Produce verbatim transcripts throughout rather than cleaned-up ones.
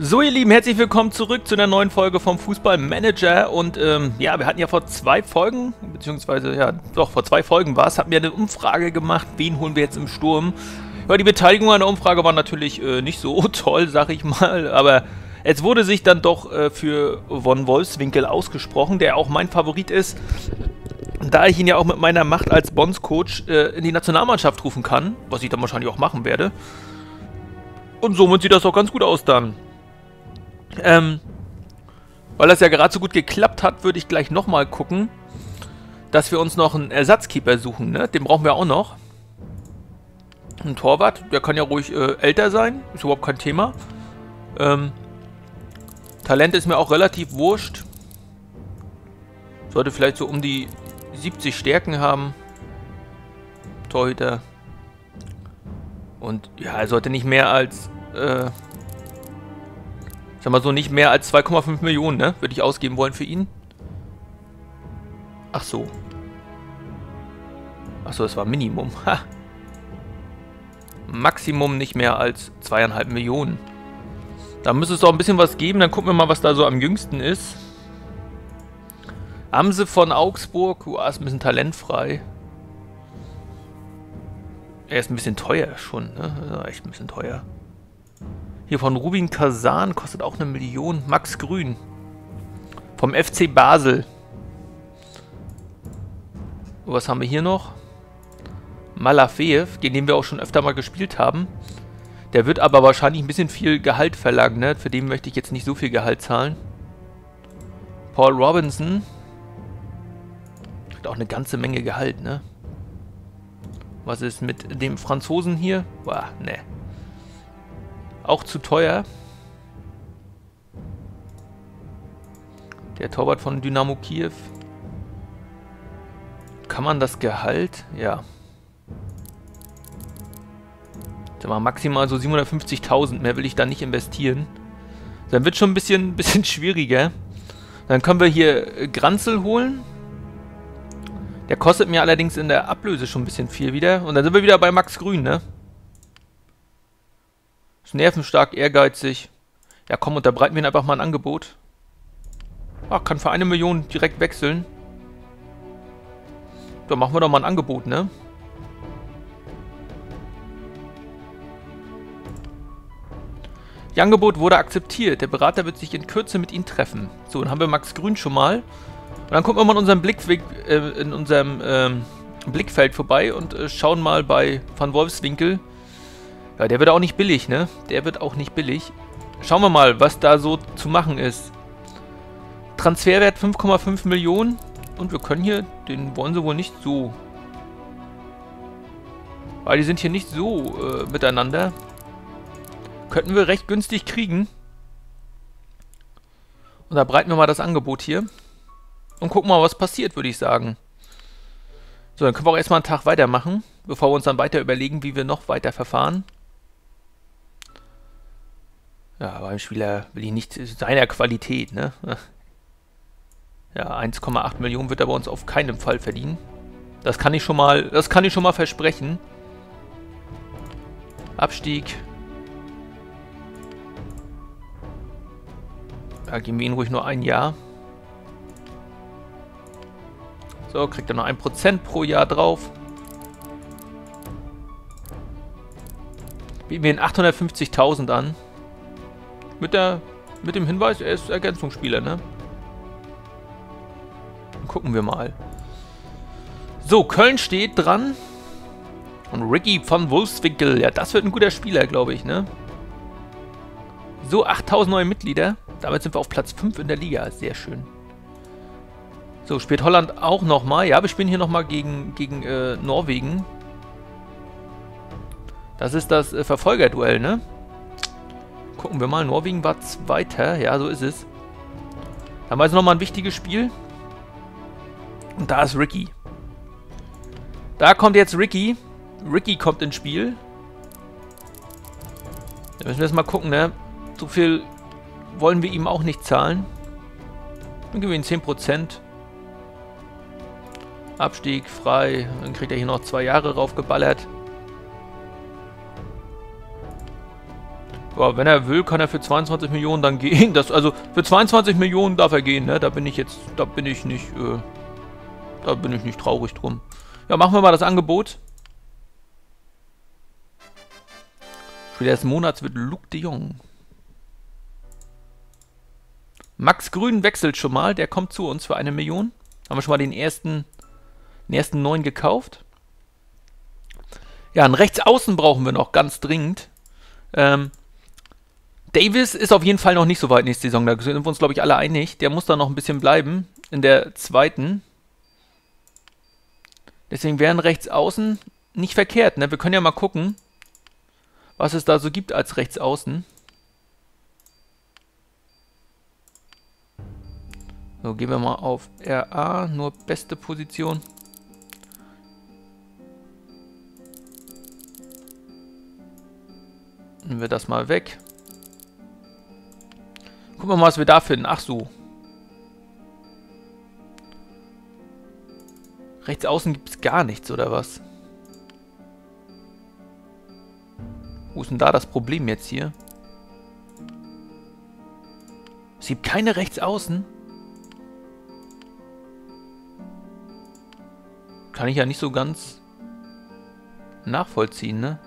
So ihr Lieben, herzlich willkommen zurück zu einer neuen Folge vom Fußballmanager und ähm, ja, wir hatten ja vor zwei Folgen, beziehungsweise ja, doch vor zwei Folgen war es, hatten wir eine Umfrage gemacht, wen holen wir jetzt im Sturm. Ja, die Beteiligung an der Umfrage war natürlich äh, nicht so toll, sag ich mal, aber es wurde sich dann doch äh, für Van Wolfswinkel ausgesprochen, der auch mein Favorit ist, da ich ihn ja auch mit meiner Macht als Bondscoach äh, in die Nationalmannschaft rufen kann, was ich dann wahrscheinlich auch machen werde. Und somit sieht das doch ganz gut aus dann. Ähm, weil das ja gerade so gut geklappt hat, würde ich gleich nochmal gucken, dass wir uns noch einen Ersatzkeeper suchen, ne? Den brauchen wir auch noch. Ein Torwart, der kann ja ruhig äh, älter sein, ist überhaupt kein Thema. Ähm, Talent ist mir auch relativ wurscht. Sollte vielleicht so um die siebzig Stärken haben. Torhüter. Und ja, er sollte nicht mehr als... Äh, Sag mal so, nicht mehr als zwei Komma fünf Millionen, ne? Würde ich ausgeben wollen für ihn. Ach so. Ach so, das war Minimum. Ha. Maximum nicht mehr als zwei Komma fünf Millionen. Da müsste es doch ein bisschen was geben. Dann gucken wir mal, was da so am jüngsten ist. Amse von Augsburg. Uah, ist ein bisschen talentfrei. Er ist ein bisschen teuer schon, ne? Also echt ein bisschen teuer. Hier von Rubin Kazan, kostet auch eine Million. Max Grün. Vom F C Basel. Was haben wir hier noch? Malafeev, den wir auch schon öfter mal gespielt haben. Der wird aber wahrscheinlich ein bisschen viel Gehalt verlangen, ne? Für den möchte ich jetzt nicht so viel Gehalt zahlen. Paul Robinson. Hat auch eine ganze Menge Gehalt, ne? Was ist mit dem Franzosen hier? Boah, ne. Auch zu teuer. Der Torwart von Dynamo Kiew. Kann man das Gehalt? Ja. Sag mal, maximal so siebenhundertfünfzigtausend. Mehr will ich da nicht investieren. Dann wird es schon ein bisschen, bisschen schwieriger. Dann können wir hier Granzel holen. Der kostet mir allerdings in der Ablöse schon ein bisschen viel wieder. Und dann sind wir wieder bei Max Grün, ne? Ist nervenstark, ehrgeizig. Ja komm, unterbreiten wir ihn einfach mal ein Angebot. Ach, kann für eine Million direkt wechseln. Dann machen wir doch mal ein Angebot, ne? Ihr Angebot wurde akzeptiert. Der Berater wird sich in Kürze mit Ihnen treffen. So, dann haben wir Max Grün schon mal. Und dann gucken wir mal in unserem, Blickweg, äh, in unserem ähm, Blickfeld vorbei und äh, schauen mal bei Van Wolfswinkel. Ja, der wird auch nicht billig, ne? Der wird auch nicht billig. Schauen wir mal, was da so zu machen ist. Transferwert fünf Komma fünf Millionen. Und wir können hier, den wollen sie wohl nicht so. Weil die sind hier nicht so äh, miteinander. Könnten wir recht günstig kriegen. Und da breiten wir mal das Angebot hier. Und gucken mal, was passiert, würde ich sagen. So, dann können wir auch erstmal einen Tag weitermachen, bevor wir uns dann weiter überlegen, wie wir noch weiter verfahren. Ja, beim Spieler will ich nicht seiner Qualität, ne? Ja, eins Komma acht Millionen wird er bei uns auf keinen Fall verdienen. Das kann ich schon mal, das kann ich schon mal versprechen. Abstieg. Da geben wir ihn ruhig nur ein Jahr. So, kriegt er noch ein Prozent pro Jahr drauf. Bieten wir ihn achthundertfünfzigtausend an. Mit, der, mit dem Hinweis, er ist Ergänzungsspieler, ne? Dann gucken wir mal. So, Köln steht dran. Und Ricky van Wolfswinkel. Ja, das wird ein guter Spieler, glaube ich, ne? So, achttausend neue Mitglieder. Damit sind wir auf Platz fünf in der Liga. Sehr schön. So, spielt Holland auch nochmal. Ja, wir spielen hier nochmal gegen, gegen äh, Norwegen. Das ist das äh, Verfolgerduell, ne? Gucken wir mal. Norwegen war Zweiter. Ja, so ist es. Dann war es nochmal ein wichtiges Spiel. Und da ist Ricky. Da kommt jetzt Ricky. Ricky kommt ins Spiel. Da müssen wir jetzt mal gucken, ne? So viel wollen wir ihm auch nicht zahlen. Dann geben wir ihm zehn Prozent. Abstieg, frei. Dann kriegt er hier noch zwei Jahre raufgeballert. Aber wenn er will, kann er für zweiundzwanzig Millionen dann gehen. Das, also für zweiundzwanzig Millionen darf er gehen, ne? Da bin ich jetzt, da bin ich nicht, äh, da bin ich nicht traurig drum. Ja, machen wir mal das Angebot. Spieler des Monats wird Luke de Jong. Max Grün wechselt schon mal, der kommt zu uns für eine Million. Haben wir schon mal den ersten, den ersten neuen gekauft. Ja, einen Rechtsaußen brauchen wir noch, ganz dringend. Ähm, Davis ist auf jeden Fall noch nicht so weit nächste Saison, da sind wir uns, glaube ich, alle einig. Der muss da noch ein bisschen bleiben, in der zweiten. Deswegen wären Rechtsaußen nicht verkehrt, ne? Wir können ja mal gucken, was es da so gibt als Rechtsaußen. So, gehen wir mal auf R A, nur beste Position. Nehmen wir das mal weg. Gucken wir mal, was wir da finden. Ach so. Rechts außen gibt es gar nichts, oder was? Wo ist denn da das Problem jetzt hier? Es gibt keine rechts außen. Kann ich ja nicht so ganz nachvollziehen, ne?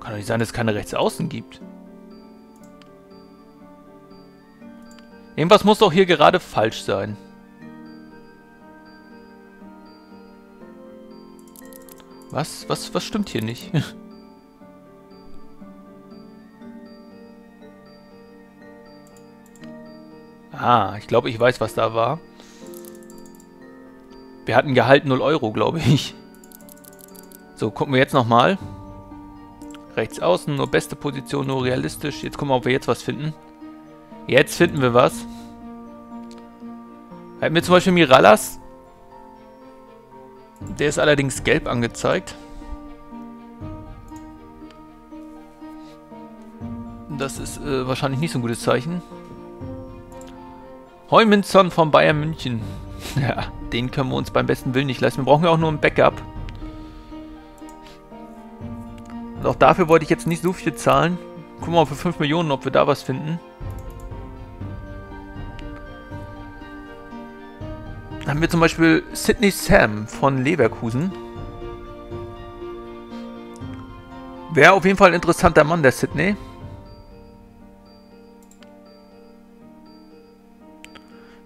Kann doch nicht sein, dass es keine Rechtsaußen gibt. Irgendwas muss doch hier gerade falsch sein. Was? Was, was stimmt hier nicht? Ah, ich glaube, ich weiß, was da war. Wir hatten Gehalt null Euro, glaube ich. So, gucken wir jetzt nochmal. Rechts außen, nur beste Position, nur realistisch. Jetzt gucken wir, ob wir jetzt was finden. Jetzt finden wir was. Hätten wir zum Beispiel Mirallas. Der ist allerdings gelb angezeigt. Das ist äh, wahrscheinlich nicht so ein gutes Zeichen. Heumensson von Bayern München. Ja, den können wir uns beim besten Willen nicht leisten. Wir brauchen ja auch nur ein Backup. Und auch dafür wollte ich jetzt nicht so viel zahlen. Gucken wir mal für fünf Millionen, ob wir da was finden. Dann haben wir zum Beispiel Sydney Sam von Leverkusen. Wäre auf jeden Fall ein interessanter Mann, der Sydney.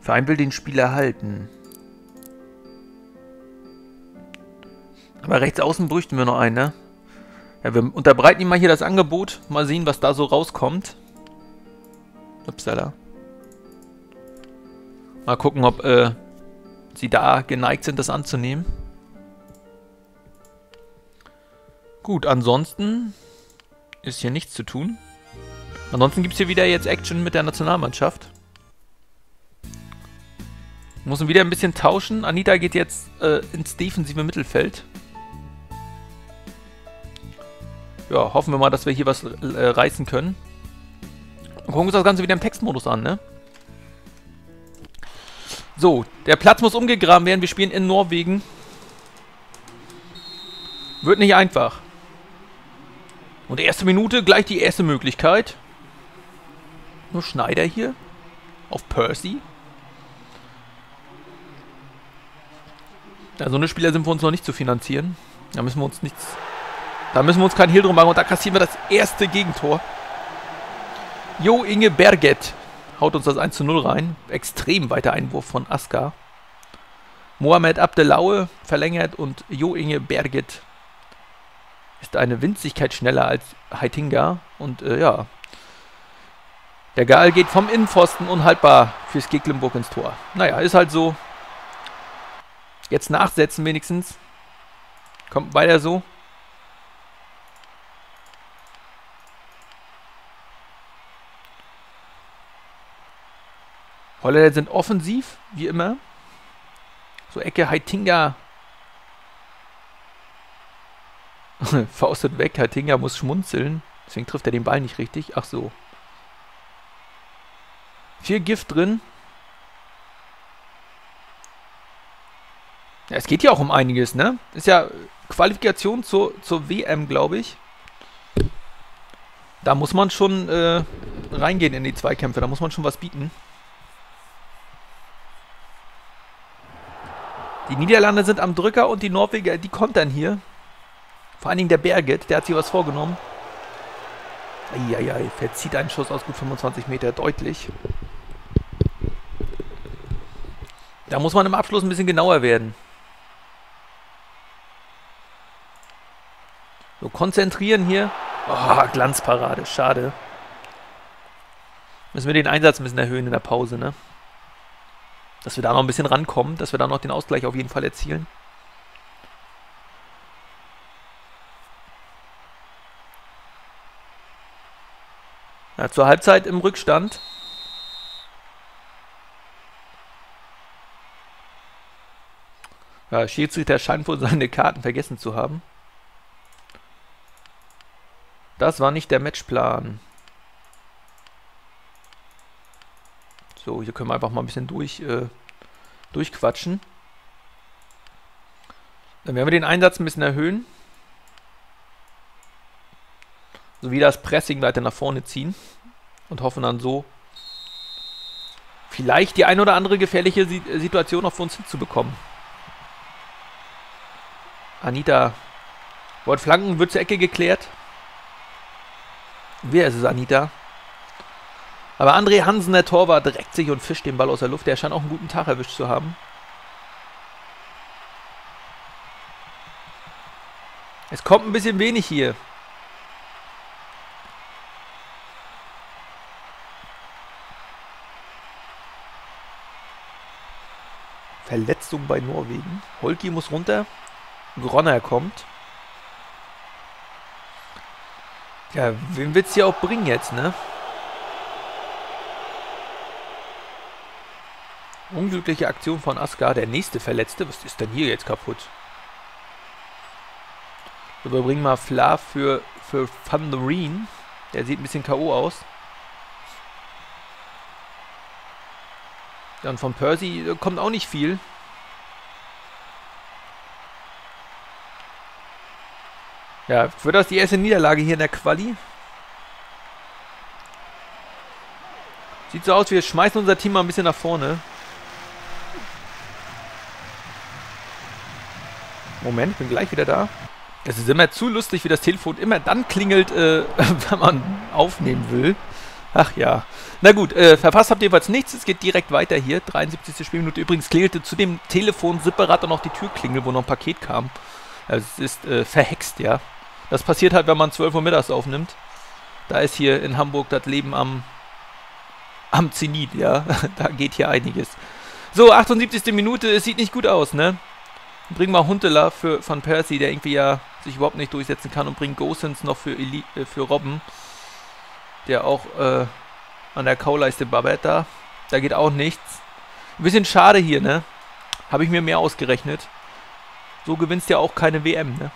Verein will den Spieler halten. Aber rechts außen bräuchten wir noch einen, ne? Ja, wir unterbreiten ihm mal hier das Angebot. Mal sehen, was da so rauskommt. Upsala. Mal gucken, ob äh, sie da geneigt sind, das anzunehmen. Gut, ansonsten ist hier nichts zu tun. Ansonsten gibt es hier wieder jetzt Action mit der Nationalmannschaft. Müssen wieder ein bisschen tauschen. Anita geht jetzt äh, ins defensive Mittelfeld. Ja, hoffen wir mal, dass wir hier was äh, reißen können. Und gucken uns das Ganze wieder im Textmodus an, ne? So, der Platz muss umgegraben werden. Wir spielen in Norwegen. Wird nicht einfach. Und erste Minute, gleich die erste Möglichkeit. Nur Sneijder hier. Auf Percy. Ja, so eine Spieler sind wir uns noch nicht zu finanzieren. Da müssen wir uns nichts... Da müssen wir uns keinen Hehl drum machen. Und da kassieren wir das erste Gegentor. Jo Inge Berget haut uns das eins zu null rein. Extrem weiter Einwurf von Aska. Mohamed Abdelaue verlängert und Jo Inge Berget ist eine Winzigkeit schneller als Heitinga. Und äh, ja, der Gal geht vom Innenpfosten unhaltbar fürs Gecklenburg ins Tor. Naja, ist halt so. Jetzt nachsetzen wenigstens. Kommt weiter so. Holländer sind offensiv, wie immer. So Ecke, Heitinga. Faustet weg, Heitinga muss schmunzeln. Deswegen trifft er den Ball nicht richtig. Ach so. Viel Gift drin. Ja, es geht ja auch um einiges, ne? Ist ja Qualifikation zur, zur W M, glaube ich. Da muss man schon äh, reingehen in die Zweikämpfe. Da muss man schon was bieten. Die Niederlande sind am Drücker und die Norweger, die kontern hier. Vor allen Dingen der Berget, der hat sich was vorgenommen. Eieiei, verzieht einen Schuss aus gut fünfundzwanzig Meter, deutlich. Da muss man im Abschluss ein bisschen genauer werden. So, konzentrieren hier. Oh, Glanzparade, schade. Müssen wir den Einsatz ein bisschen erhöhen in der Pause, ne? Dass wir da noch ein bisschen rankommen, dass wir da noch den Ausgleich auf jeden Fall erzielen. Ja, zur Halbzeit im Rückstand. Ja, Schiedsrichter scheint wohl seine Karten vergessen zu haben. Das war nicht der Matchplan. So, hier können wir einfach mal ein bisschen durch, äh, durchquatschen. Dann werden wir den Einsatz ein bisschen erhöhen. Sowie das Pressing weiter nach vorne ziehen. Und hoffen dann so, vielleicht die ein oder andere gefährliche Situation auf uns hinzubekommen. Anita wollte flanken, wird zur Ecke geklärt. Wer ist es, Anita? Aber André Hansen, der Torwart, reckt sich und fischt den Ball aus der Luft. Der scheint auch einen guten Tag erwischt zu haben. Es kommt ein bisschen wenig hier. Verletzung bei Norwegen. Holki muss runter. Gronner kommt. Ja, wen willst du hier auch bringen jetzt, ne? Unglückliche Aktion von Aska. Der nächste Verletzte. Was ist denn hier jetzt kaputt? Überbringen mal Fla für, für Van der Rijn. Der sieht ein bisschen K O aus. Dann von Percy kommt auch nicht viel. Ja, wird das die erste Niederlage hier in der Quali? Sieht so aus, wir schmeißen unser Team mal ein bisschen nach vorne. Moment, bin gleich wieder da. Das ist immer zu lustig, wie das Telefon immer dann klingelt, äh, wenn man aufnehmen will. Ach ja. Na gut, äh, verpasst habt ihr jedenfalls nichts. Es geht direkt weiter hier. dreiundsiebzigste Spielminute. Übrigens klingelte zu dem Telefon separat dann noch die Türklingel, wo noch ein Paket kam. Also es ist äh, verhext, ja. Das passiert halt, wenn man zwölf Uhr mittags aufnimmt. Da ist hier in Hamburg das Leben am, am Zenit, ja. Da geht hier einiges. So, achtundsiebzigste Minute. Es sieht nicht gut aus, ne? Bring mal Huntelaar für Van Persie, der irgendwie ja sich überhaupt nicht durchsetzen kann, und bringt Gosens noch für, Eli, äh, für Robben, der auch äh, an der Kauleiste babbert da. Da geht auch nichts. Ein bisschen schade hier, ne? Habe ich mir mehr ausgerechnet. So gewinnst du ja auch keine W M, ne?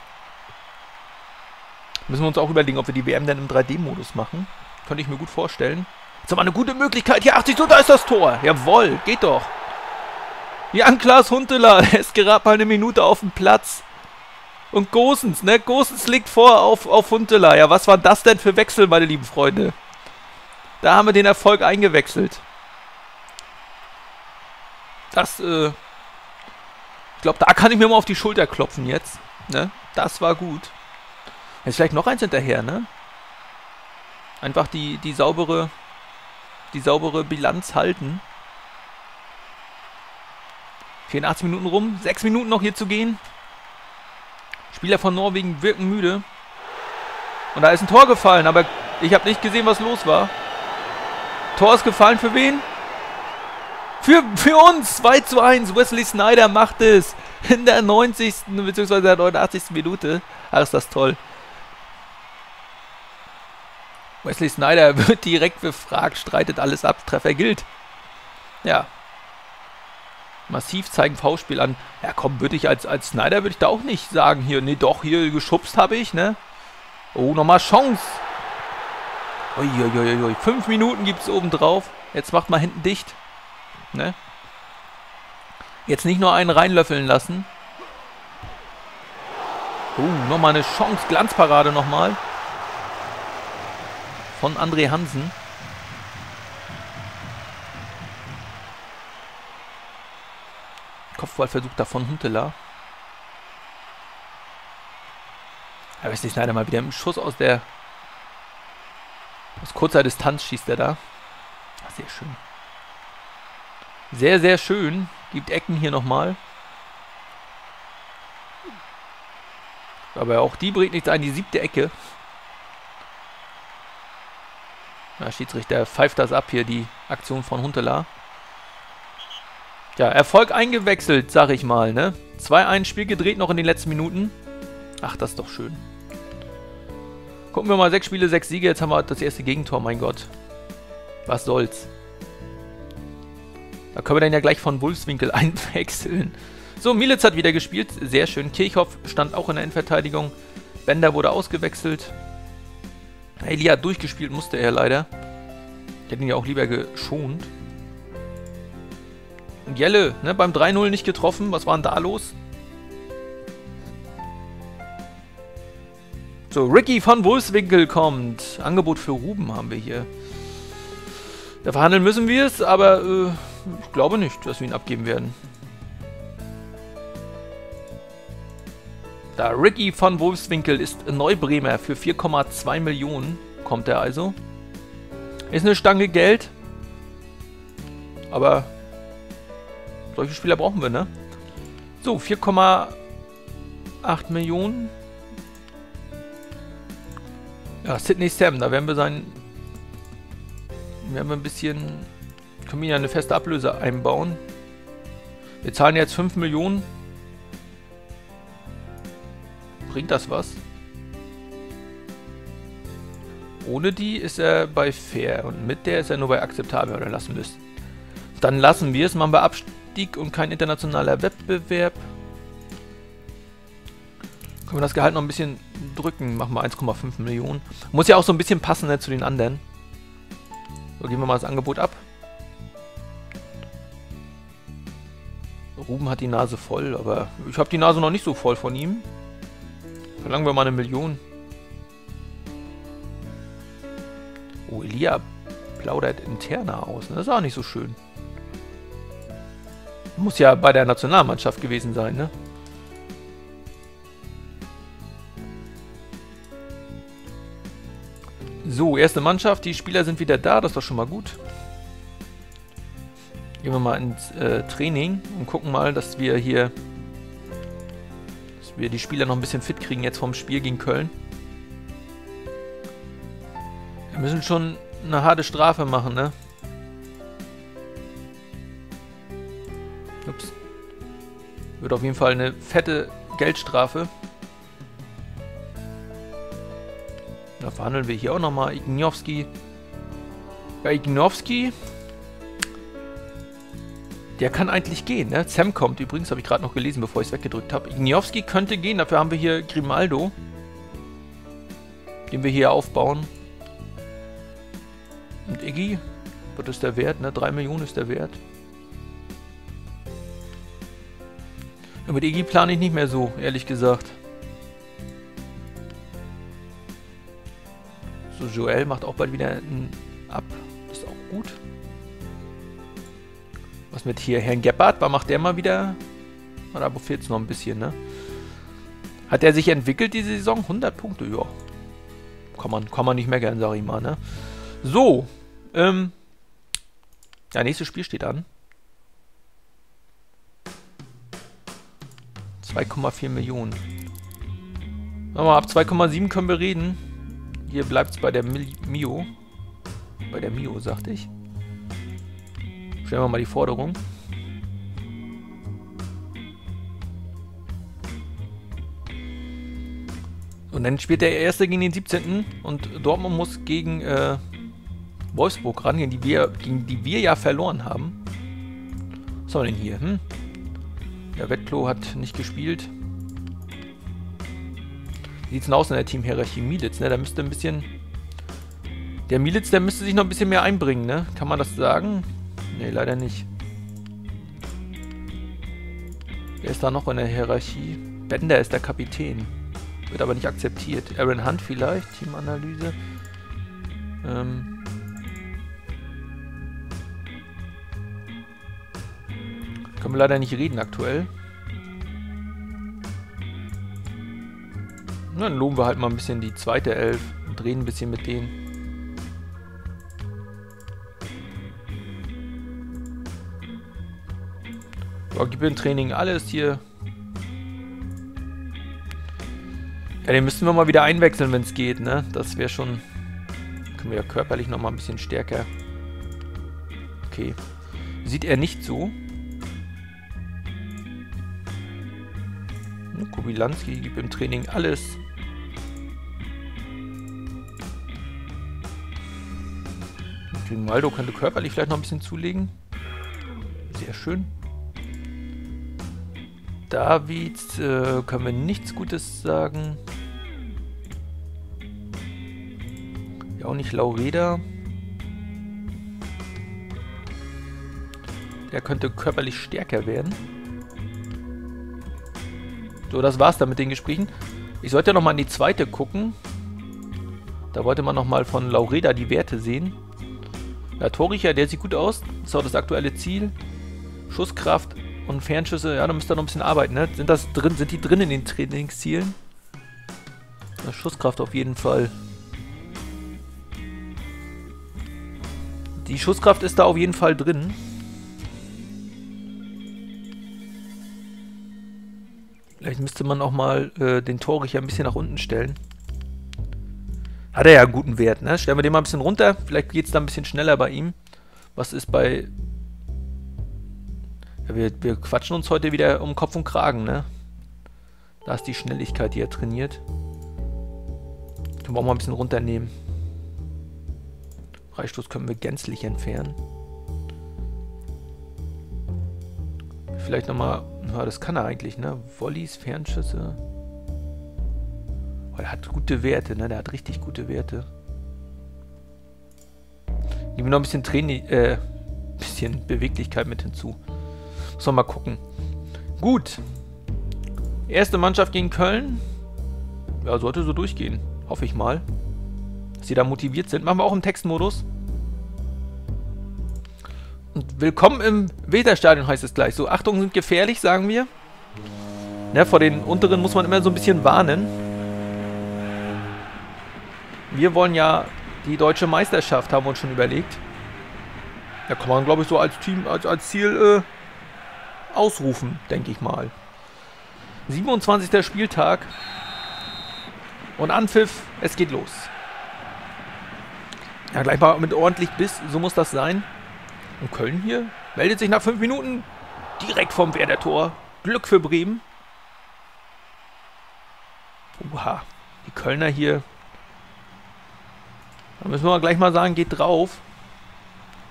Müssen wir uns auch überlegen, ob wir die W M dann im drei D Modus machen. Könnte ich mir gut vorstellen. Jetzt haben wir eine gute Möglichkeit. Hier, achtzig, so, da ist das Tor. Jawohl, geht doch. Jan Klaas Huntelaar, der ist gerade mal eine Minute auf dem Platz. Und Gosens, ne? Gosens liegt vor auf, auf Huntelaar. Ja, was war das denn für Wechsel, meine lieben Freunde? Da haben wir den Erfolg eingewechselt. Das, äh... ich glaube, da kann ich mir mal auf die Schulter klopfen jetzt, ne? Das war gut. Jetzt vielleicht noch eins hinterher, ne? Einfach die, die saubere... die saubere Bilanz halten. vierundachtzig Minuten rum, sechs Minuten noch hier zu gehen. Spieler von Norwegen wirken müde. Und da ist ein Tor gefallen, aber ich habe nicht gesehen, was los war. Tor ist gefallen für wen? Für, für uns! zwei zu eins, Wesley Sneijder macht es in der neunzigsten bzw. der neunundachtzigsten Minute. Ach, ist das toll. Wesley Sneijder wird direkt befragt, streitet alles ab, Treffer gilt. Ja. Massiv zeigen V-Spiel an. Ja komm, würde ich als, als Sneijder würde ich da auch nicht sagen, hier, nee doch, hier geschubst habe ich, ne? Oh, nochmal Chance. Uiuiuiui, fünf Minuten gibt es obendrauf. Jetzt macht mal hinten dicht, ne? Jetzt nicht nur einen reinlöffeln lassen. Oh, nochmal eine Chance. Glanzparade nochmal. Von André Hansen. Kopfballversuch davon Huntelaar. Aber Wesley Sneijder mal wieder im Schuss aus der. Aus kurzer Distanz schießt er da. Ach, sehr schön. Sehr, sehr schön. Gibt Ecken hier nochmal. Aber auch die bringt nichts ein. Die siebte Ecke. Na, Schiedsrichter pfeift das ab hier, die Aktion von Huntelaar. Ja, Erfolg eingewechselt, sag ich mal, ne? zwei eins Spiel gedreht noch in den letzten Minuten. Ach, das ist doch schön. Gucken wir mal, sechs Spiele, sechs Siege. Jetzt haben wir das erste Gegentor, mein Gott. Was soll's. Da können wir dann ja gleich von Wolfswinkel einwechseln. So, Mielitz hat wieder gespielt. Sehr schön. Kirchhoff stand auch in der Endverteidigung. Bender wurde ausgewechselt. Elia durchgespielt musste er leider. Ich hätte ihn ja auch lieber geschont. Und Jelle, ne, beim drei null nicht getroffen. Was war denn da los? So, Ricky van Wolfswinkel kommt. Angebot für Ruben haben wir hier. Da verhandeln müssen wir es, aber äh, ich glaube nicht, dass wir ihn abgeben werden. Da Ricky van Wolfswinkel ist Neubremer. Für vier Komma zwei Millionen kommt er also. Ist eine Stange Geld. Aber solche Spieler brauchen wir, ne? So, vier Komma acht Millionen. Ja, Sydney Sam, da werden wir sein... werden wir ein bisschen... können wir ja eine feste Ablöse einbauen. Wir zahlen jetzt fünf Millionen. Bringt das was? Ohne die ist er bei fair und mit der ist er nur bei akzeptabel, oder lassen wir es. Dann lassen wir es, machen wir Abstieg und kein internationaler Wettbewerb. Können wir das Gehalt noch ein bisschen drücken, machen wir eins Komma fünf Millionen. Muss ja auch so ein bisschen passen, ne, zu den anderen. So, geben wir mal das Angebot ab. Ruben hat die Nase voll, aber ich habe die Nase noch nicht so voll von ihm. Verlangen wir mal eine Million. Oh, Elia plaudert interner aus. Ne? Das ist auch nicht so schön. Muss ja bei der Nationalmannschaft gewesen sein, ne? So, erste Mannschaft. Die Spieler sind wieder da. Das ist doch schon mal gut. Gehen wir mal ins äh, Training und gucken mal, dass wir hier... wir die Spieler noch ein bisschen fit kriegen jetzt vom Spiel gegen Köln. Wir müssen schon eine harte Strafe machen, ne? Ups. Wird auf jeden Fall eine fette Geldstrafe. Da verhandeln wir hier auch nochmal. Ignjovski. Ja, Ignjovski. Der kann eigentlich gehen, ne? Sam kommt übrigens, habe ich gerade noch gelesen, bevor ich es weggedrückt habe. Ignjovski könnte gehen, dafür haben wir hier Grimaldo. Den wir hier aufbauen. Und Iggy, was ist der Wert, ne? drei Millionen ist der Wert. Und mit Iggy plane ich nicht mehr so, ehrlich gesagt. So, Joel macht auch bald wieder ein Ab. Ist auch gut. Was mit hier Herrn Gebhardt? War macht der mal wieder? Oder aber fehlt es noch ein bisschen, ne? Hat er sich entwickelt diese Saison? hundert Punkte, ja. Kann man, kann man nicht meckern, sag ich mal, ne? So. Ähm. Ja, nächstes Spiel steht an. zwei Komma vier Millionen. Nochmal, ab zwei Komma sieben können wir reden. Hier bleibt es bei der Mil Mio. Bei der Mio, sagte ich. Stellen wir mal die Forderung. Und dann spielt der Erste gegen den siebzehnten Und Dortmund muss gegen äh, Wolfsburg ran, gegen die, wir, gegen die wir ja verloren haben. Was haben wir denn hier? Hm? Der Wettklo hat nicht gespielt. Wie sieht es denn aus in der Teamhierarchie? Mielitz, ne? Da müsste ein bisschen... Der Mielitz, der müsste sich noch ein bisschen mehr einbringen, ne? Kann man das sagen? Ne, leider nicht. Wer ist da noch in der Hierarchie? Bender ist der Kapitän. Wird aber nicht akzeptiert. Aaron Hunt vielleicht, Teamanalyse. Ähm. Können wir leider nicht reden aktuell. Dann loben wir halt mal ein bisschen die zweite Elf und reden ein bisschen mit denen. Ja, gib im Training alles hier. Ja, den müssen wir mal wieder einwechseln, wenn es geht, ne? Das wäre schon... Können wir ja körperlich nochmal ein bisschen stärker. Okay. Sieht er nicht so. Kubilanski gibt im Training alles. Grimaldo könnte körperlich vielleicht noch ein bisschen zulegen. Sehr schön. David äh, können wir nichts Gutes sagen. Ja, auch nicht Lauveda. Der könnte körperlich stärker werden. So, das war's dann mit den Gesprächen. Ich sollte ja nochmal in die zweite gucken. Da wollte man nochmal von Lauveda die Werte sehen. Ja, Toricher, der sieht gut aus. Das ist auch das aktuelle Ziel. Schusskraft und Fernschüsse. Ja, da müsst ihr noch ein bisschen arbeiten, ne? Sind, das drin, sind die drin in den Trainingszielen? Ja, Schusskraft auf jeden Fall. Die Schusskraft ist da auf jeden Fall drin. Vielleicht müsste man auch mal äh, den Torrichter ein bisschen nach unten stellen. Hat er ja einen guten Wert, ne? Stellen wir den mal ein bisschen runter. Vielleicht geht es da ein bisschen schneller bei ihm. Was ist bei... Ja, wir, wir quatschen uns heute wieder um Kopf und Kragen, ne? Da ist die Schnelligkeit, die er trainiert. Können wir auch mal ein bisschen runternehmen. Freistoß können wir gänzlich entfernen. Vielleicht nochmal... Ja, das kann er eigentlich, ne? Volleys, Fernschüsse. Oh, er hat gute Werte, ne? Der hat richtig gute Werte. Nehmen wir noch ein bisschen Training, äh, bisschen Beweglichkeit mit hinzu. Muss noch mal gucken. Gut. Erste Mannschaft gegen Köln. Ja, sollte so durchgehen. Hoffe ich mal. Dass sie da motiviert sind. Machen wir auch im Textmodus. Und willkommen im Weserstadion heißt es gleich. So, Achtung, sind gefährlich, sagen wir. Ne, vor den unteren muss man immer so ein bisschen warnen. Wir wollen ja die deutsche Meisterschaft, haben wir uns schon überlegt. Da kann man, glaube ich, so als Team, als, als Ziel äh, ausrufen, denke ich mal. siebenundzwanzigster Spieltag. Und Anpfiff, es geht los. Ja, gleich mal mit ordentlich Biss, so muss das sein. Und Köln hier meldet sich nach fünf Minuten direkt vom Werder-Tor. Glück für Bremen. Oha, die Kölner hier. Da müssen wir gleich mal sagen, geht drauf.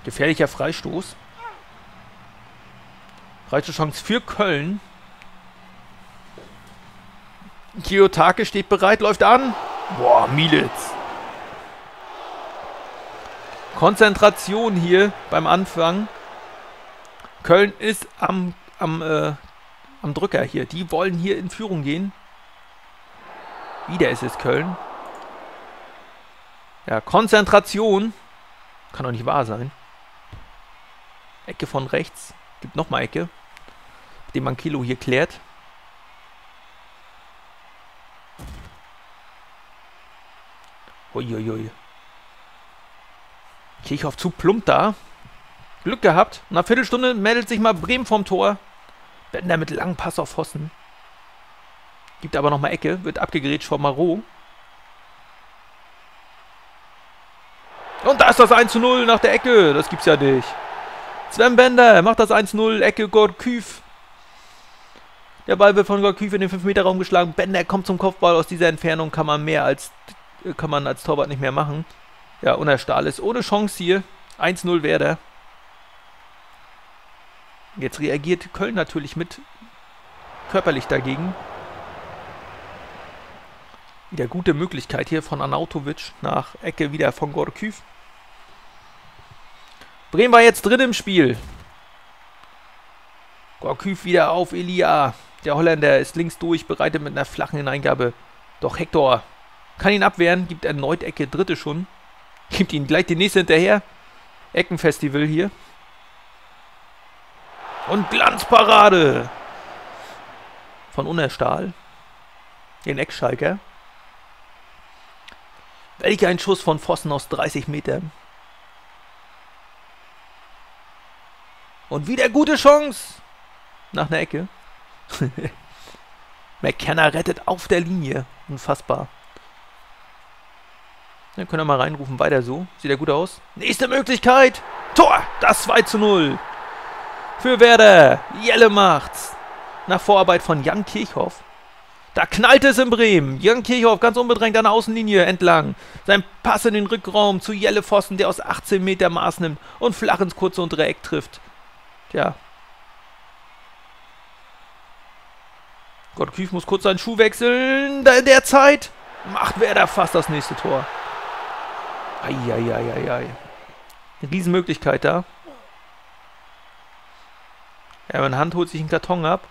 Gefährlicher Freistoß. Freistoßchance für Köln. Kiyotake steht bereit, läuft an. Boah, Mielitz. Konzentration hier beim Anfang. Köln ist am, am, äh, am Drücker hier. Die wollen hier in Führung gehen. Wieder ist es Köln. Ja, Konzentration. Kann doch nicht wahr sein. Ecke von rechts. Gibt nochmal Ecke. Mit dem Mankilo hier klärt. Uiuiui. Kirchhoff zu plump da. Glück gehabt. Nach einer Viertelstunde meldet sich mal Bremen vom Tor. Bender mit langem Pass auf Hossen. Gibt aber nochmal Ecke. Wird abgegrätscht von Marot. Und da ist das eins zu null nach der Ecke. Das gibt's ja nicht. Sven Bender macht das eins zu null. Ecke Gott Küf. Der Ball wird von Gott Küf in den fünf Meter Raum geschlagen. Bender kommt zum Kopfball. Aus dieser Entfernung kann man mehr als, kann man als Torwart nicht mehr machen. Ja, Unterstahl ist ohne Chance hier. eins zu null Werder. Jetzt reagiert Köln natürlich mit. Körperlich dagegen. Wieder gute Möglichkeit hier von Arnautovic. Nach Ecke wieder von Gorküv. Bremen war jetzt drin im Spiel. Gorküv wieder auf Elia. Der Holländer ist links durch, bereitet mit einer flachen Hineingabe Doch Hector kann ihn abwehren, gibt erneut Ecke, dritte schon. Gibt ihn gleich die nächste hinterher. Eckenfestival hier. Und Glanzparade von Unterstahl. Den Eckschalker. Welch ein Schuss von Vossen aus dreißig Metern. Und wieder gute Chance. Nach einer Ecke. McKenna rettet auf der Linie. Unfassbar. Dann können wir mal reinrufen. Weiter so. Sieht ja gut aus. Nächste Möglichkeit. Tor. Das zwei zu null. Für Werder. Jelle macht's. Nach Vorarbeit von Jan Kirchhoff. Da knallt es in Bremen. Jan Kirchhoff ganz unbedrängt an der Außenlinie entlang. Sein Pass in den Rückraum zu Jelle Vossen, der aus achtzehn Meter Maß nimmt und flach ins kurze untere Eck trifft. Tja. Gott Küf muss kurz seinen Schuh wechseln. Da in der Zeit macht Werder fast das nächste Tor. Eieieiei. Eine Riesenmöglichkeit da. Erwin Hand holt sich einen Karton ab.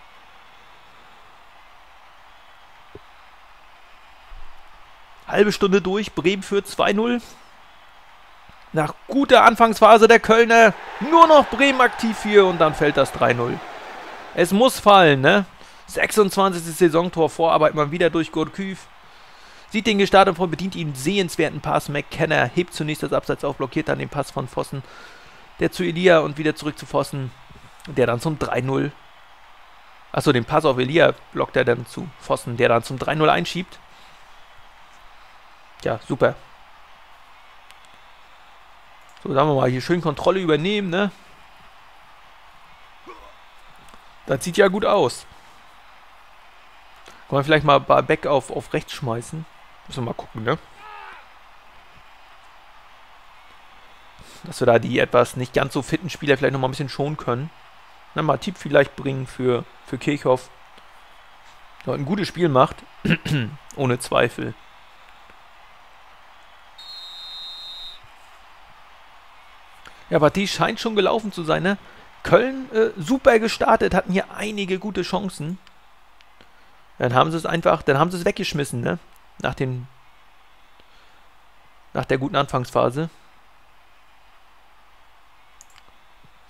Halbe Stunde durch, Bremen führt zwei null. Nach guter Anfangsphase der Kölner, nur noch Bremen aktiv hier und dann fällt das drei null. Es muss fallen, ne? sechsundzwanzigste Saisontor, Vorarbeit mal wieder durch Gott Küf. Sieht den gestartet von, bedient ihn sehenswerten Pass. McKenna hebt zunächst das Abseits auf, blockiert dann den Pass von Vossen, der zu Elia und wieder zurück zu Vossen, der dann zum drei null. Achso, den Pass auf Elia blockt er dann zu Vossen, der dann zum drei null einschiebt. Ja, super. So, sagen wir mal, hier schön Kontrolle übernehmen, ne? Das sieht ja gut aus. Können wir vielleicht mal Back auf, auf rechts schmeißen? Müssen wir mal gucken, ne? Dass wir da die etwas nicht ganz so fitten Spieler vielleicht nochmal ein bisschen schonen können. Dann mal Tipp vielleicht bringen für, für Kirchhoff. Der ein gutes Spiel macht. Ohne Zweifel. Ja, aber die scheint schon gelaufen zu sein, ne? Köln äh, super gestartet, hatten hier einige gute Chancen. Dann haben sie es einfach, dann haben sie es weggeschmissen, ne? Nach den, nach der guten Anfangsphase.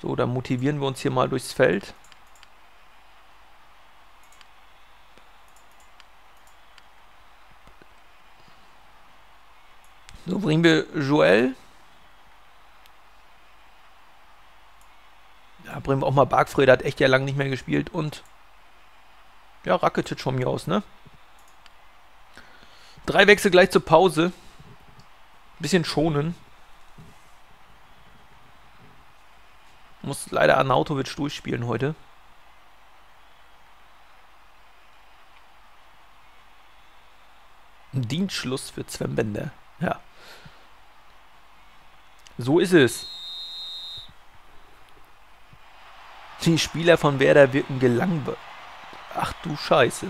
So, dann motivieren wir uns hier mal durchs Feld. So, bringen wir Joel. Da bringen wir auch mal Barkfred, der hat echt ja lange nicht mehr gespielt. Und ja, Rakitic von mir aus, ne? Drei Wechsel gleich zur Pause. Bisschen schonen. Muss leider Arnautovic durchspielen heute. Dienstschluss für Sven Bender. Ja. So ist es. Die Spieler von Werder wirken gelangweilt. Ach du Scheiße.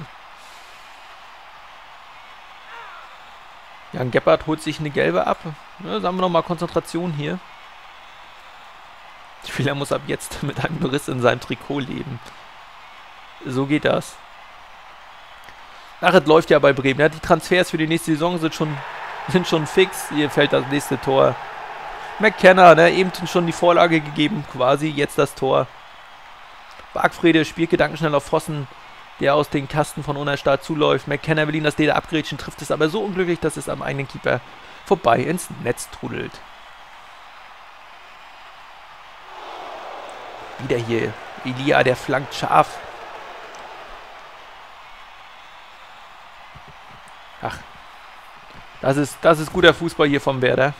Jan Gebhardt holt sich eine gelbe ab. Ja, sagen wir nochmal Konzentration hier. Der Spieler muss ab jetzt mit einem Riss in seinem Trikot leben. So geht das. Ach, es läuft ja bei Bremen. Ja, die Transfers für die nächste Saison sind schon, sind schon fix. Hier fällt das nächste Tor. McKenna, ne, eben schon die Vorlage gegeben. Quasi jetzt das Tor. Barkfrede spielt gedankenschnell auf Vossen, der aus den Kasten von Unterstahl zuläuft. McKenna will ihn das Dele abgrätschen, trifft es aber so unglücklich, dass es am eigenen Keeper vorbei ins Netz trudelt. Wieder hier Elia, der flankt scharf. Ach, das ist, das ist guter Fußball hier vom Werder.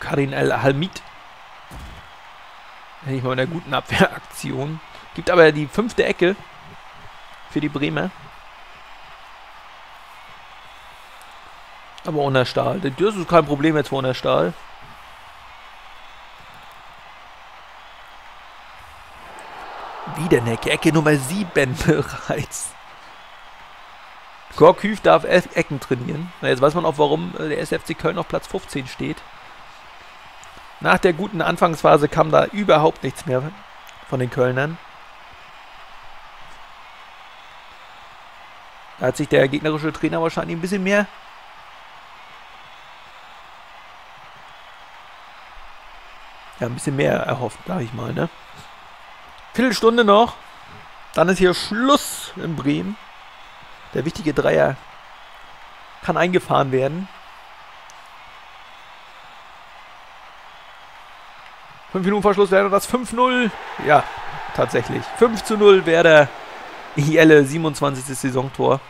Karin El-Halmid. Hätte ich mal in einer guten Abwehraktion. Gibt aber die fünfte Ecke für die Bremer. Aber Unterstahl. Das ist kein Problem jetzt für Unterstahl. Wieder eine Ecke. Ecke Nummer sieben bereits. Gott Küf darf Ecken trainieren. Na, jetzt weiß man auch, warum der S F C Köln auf Platz fünfzehn steht. Nach der guten Anfangsphase kam da überhaupt nichts mehr von den Kölnern. Da hat sich der gegnerische Trainer wahrscheinlich ein bisschen mehr ja, ein bisschen mehr erhofft, sag ich mal, ne? Viertelstunde noch. Dann ist hier Schluss in Bremen. Der wichtige Dreier kann eingefahren werden. fünf Minuten Verschluss, Werder das fünf zu null. Ja, tatsächlich. fünf zu null Werder. Jelle, siebenundzwanzigstes Saisontor.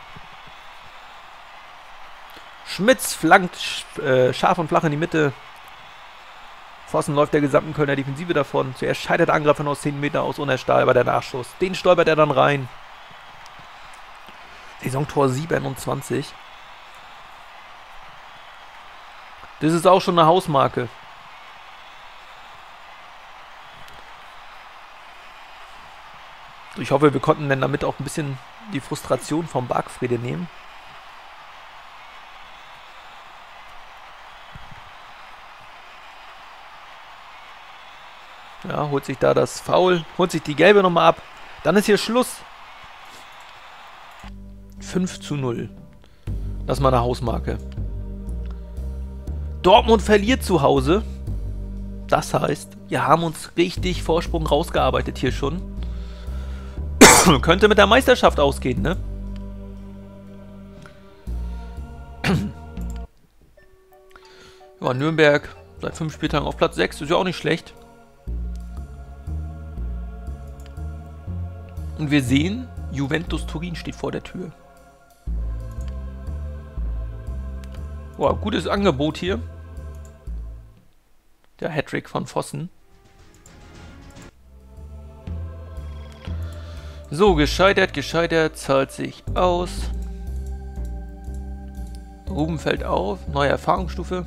Schmitz flankt äh, scharf und flach in die Mitte. Hossen läuft der gesamten Kölner Defensive davon. Zuerst scheitert Angriff von aus zehn Metern aus Unterstahl bei der Nachschuss. Den stolpert er dann rein. Saisontor siebenundzwanzig. Das ist auch schon eine Hausmarke. Ich hoffe, wir konnten dann damit auch ein bisschen die Frustration vom Barkfred nehmen. Ja, holt sich da das Foul, holt sich die Gelbe nochmal ab. Dann ist hier Schluss. fünf zu null. Das ist mal eine Hausmarke. Dortmund verliert zu Hause. Das heißt, wir haben uns richtig Vorsprung rausgearbeitet hier schon. Könnte mit der Meisterschaft ausgehen, ne? Ja, Nürnberg seit fünf Spieltagen auf Platz sechs. Ist ja auch nicht schlecht. Und wir sehen, Juventus Turin steht vor der Tür. Wow, gutes Angebot hier. Der Hattrick von Hossen. So, gescheitert, gescheitert, zahlt sich aus. Ruben fällt auf, neue Erfahrungsstufe.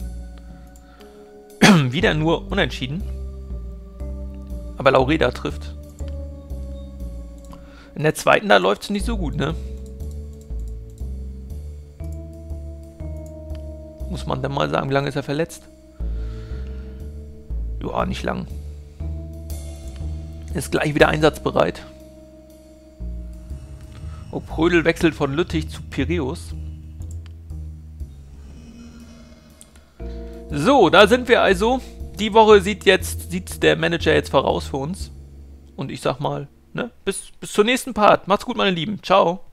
Wieder nur unentschieden. Aber Lauveda trifft. In der zweiten, da läuft es nicht so gut, ne? Muss man dann mal sagen, wie lange ist er verletzt? Joa, nicht lang. Ist gleich wieder einsatzbereit. Oh, Prödel wechselt von Lüttich zu Piräus. So, da sind wir also. Die Woche sieht jetzt sieht der Manager jetzt voraus für uns. Und ich sag mal, ne, bis, bis zum nächsten Part. Macht's gut, meine Lieben. Ciao.